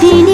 thì